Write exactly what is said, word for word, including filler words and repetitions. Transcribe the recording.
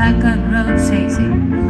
like a road says it.